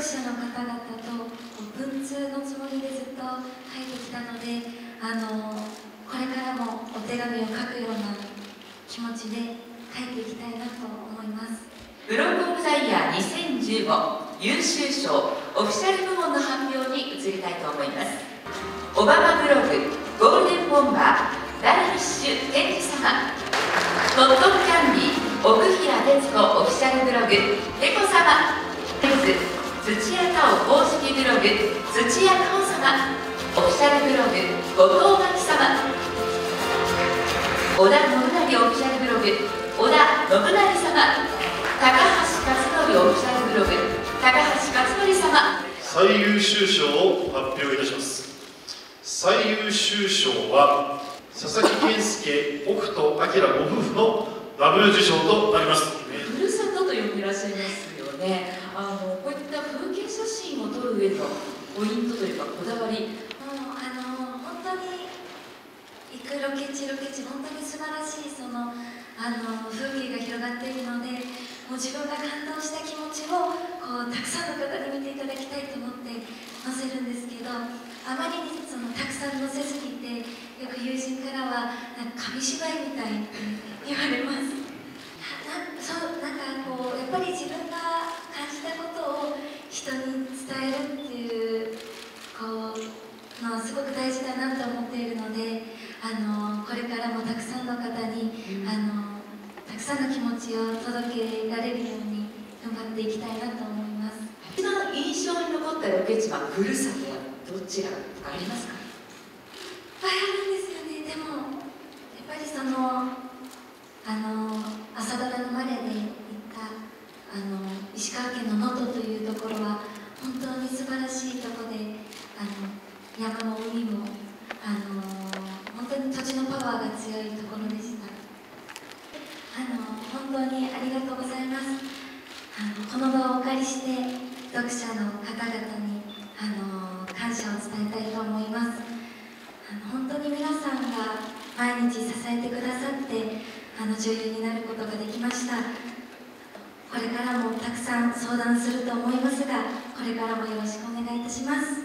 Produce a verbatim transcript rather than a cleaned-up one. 読者の方々と文通のつもりでずっと書いてきたので、あのこれからもお手紙を書くような気持ちで書いていきたいなと思います。ブロックオブザイヤーにせんじゅうご優秀賞オフィシャル部門の発表に移りたいと思います。オバマブログゴールデンボンバーダルビッシュ健二様、トットンキャンディ奥平哲子オフィシャルブログペコ様、土屋太鳳公式ブログ土屋太鳳様、オフィシャルブログ後藤真希様、織田信成オフィシャルブログ織田信成様、高橋克典オフィシャルブログ高橋克典様。最優秀賞を発表いたします。最優秀賞は佐々木健介北斗晶ご夫婦のダブル受賞となります。ふるさとと呼んでらっしゃいますよね。あのこういった風景写真を撮る上のポイントというかこだわり、もうあの本当に行くロケ地ロケ地本当に素晴らしいそのあの風景が広がっているので、もう自分が感動した気持ちをこうたくさんの方に見ていただきたいと思って載せるんですけど、あまりにそのたくさん載せすぎてよく友人からはなんか紙芝居みたいって言われます。な, な, そうなんかこうやっぱり自分が感じたことを人に伝えるっていうこうのはすごく大事だなと思っているので、あのこれからもたくさんの方に、うん、あのたくさんの気持ちを届けられるように頑張っていきたいなと思います。一番印象に残ったロケ地はふるさとはどちらとかありますか？いっぱいあるんですよね。でもやっぱりそのあの朝ドラのマレーで行ったあの石川県の能登というところは本当に素晴らしいところで、あの山も海もあの本当に土地のパワーが強いところでした。あの本当にありがとうございます。あのこの場をお借りして読者の方々にあの感謝を伝えたいと思います。あの本当に皆さんが毎日支えてくださってあの女優になることができました。これからもたくさん相談すると思いますが、これからもよろしくお願いいたします。